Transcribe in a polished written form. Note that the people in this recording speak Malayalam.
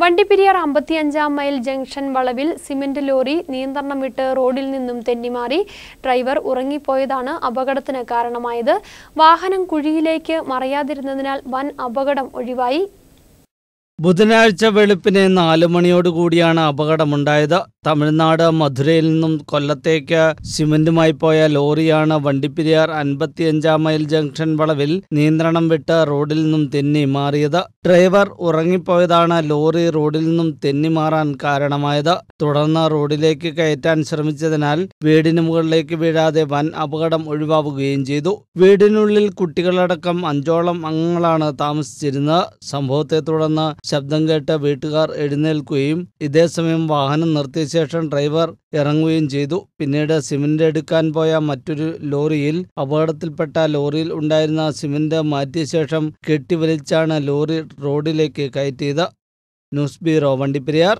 വണ്ടിപ്പെരിയാർ 55 മൈൽ ജംഗ്ഷൻ വളവിൽ സിമന്റ് ലോറി നിയന്ത്രണം വിട്ട് റോഡിൽ നിന്നും തെന്നിമാറി ഡ്രൈവർ ഉറങ്ങിപ്പോയതാണ് അപകടത്തിന് കാരണമായത്. വാഹനം കുഴിയിലേക്ക് മറിയാതിരുന്നതിനാൽ വൻ അപകടം ഒഴിവായി. ബുധനാഴ്ച വെളുപ്പിന് 4 മണിയോട് കൂടിയാണ് അപകടമുണ്ടായത്. തമിഴ്നാട് മധുരയിൽ നിന്നും കൊല്ലത്തേക്ക് സിമന്റുമായി പോയ ലോറിയാണ് വണ്ടിപ്പെരിയാർ 55 മൈൽ ജംഗ്ഷൻ വളവിൽ നിയന്ത്രണം വിട്ട് റോഡിൽ നിന്നും തെന്നി മാറിയത്. ഡ്രൈവർ ഉറങ്ങിപ്പോയതാണ് ലോറി റോഡിൽ നിന്നും തെന്നി മാറാൻ കാരണമായത്. തുടർന്ന് റോഡിലേക്ക് കയറ്റാൻ ശ്രമിച്ചതിനാൽ വീടിന് മുകളിലേക്ക് വീഴാതെ വൻ അപകടം ഒഴിവാവുകയും ചെയ്തു. വീടിനുള്ളിൽ കുട്ടികളടക്കം 5ഓളം അംഗങ്ങളാണ് താമസിച്ചിരുന്നത്. സംഭവത്തെ തുടർന്ന് ശബ്ദം കേട്ട വീട്ടുകാർ എഴുന്നേൽക്കുകയും ഇതേസമയം വാഹനം നിർത്തിയ ശേഷം ഡ്രൈവർ ഇറങ്ങുകയും ചെയ്തു. പിന്നീട് സിമന്റ് എടുക്കാൻ പോയ മറ്റൊരു ലോറിയിൽ അപകടത്തിൽപ്പെട്ട ലോറിയിൽ ഉണ്ടായിരുന്ന സിമന്റ് മാറ്റിയ ശേഷം കെട്ടിവലിച്ചാണ് ലോറി റോഡിലേക്ക് കയറ്റിയത്. News bureau, Vandiperiyar.